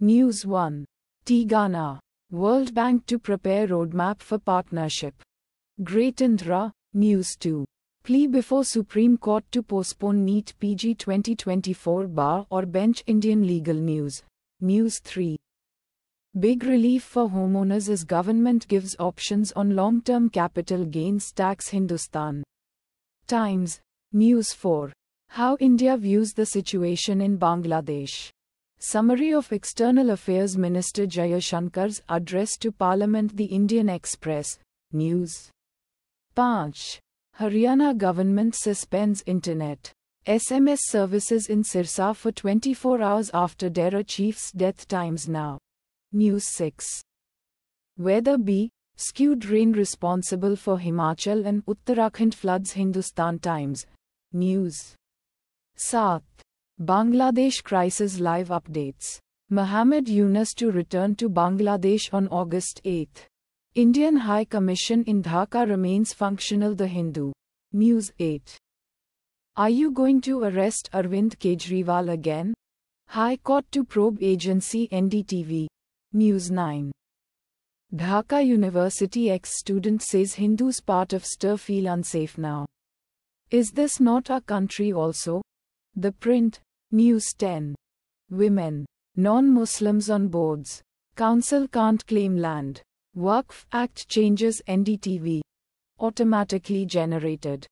News 1. Telangana. World Bank to prepare roadmap for partnership. Great Andhra. News 2. Plea before Supreme Court to postpone NEET PG 2024 bar or bench Indian legal news. News 3. Big relief for homeowners as government gives options on long-term capital gains tax. Hindustan Times. News 4. How India views the situation in Bangladesh. Summary of External Affairs Minister Jayashankar's address to Parliament. The Indian Express. News 5. Haryana government suspends internet SMS services in Sirsa for 24 hours after Dera chief's death. Times Now. News 6. Weather B. Skewed rain responsible for Himachal and Uttarakhand floods. Hindustan Times. News 7. Bangladesh crisis live updates. Muhammad Yunus to return to Bangladesh on August 8. Indian High Commission in Dhaka remains functional. The Hindu. News 8. Are you going to arrest Arvind Kejriwal again? High Court to probe agency. NDTV. News 9. Dhaka University ex-student says Hindus part of stir feel unsafe now. Is this not our country also? The Print. News 10. Women, non-Muslims on boards. Council can't claim land. Waqf Act changes. NDTV. Automatically generated.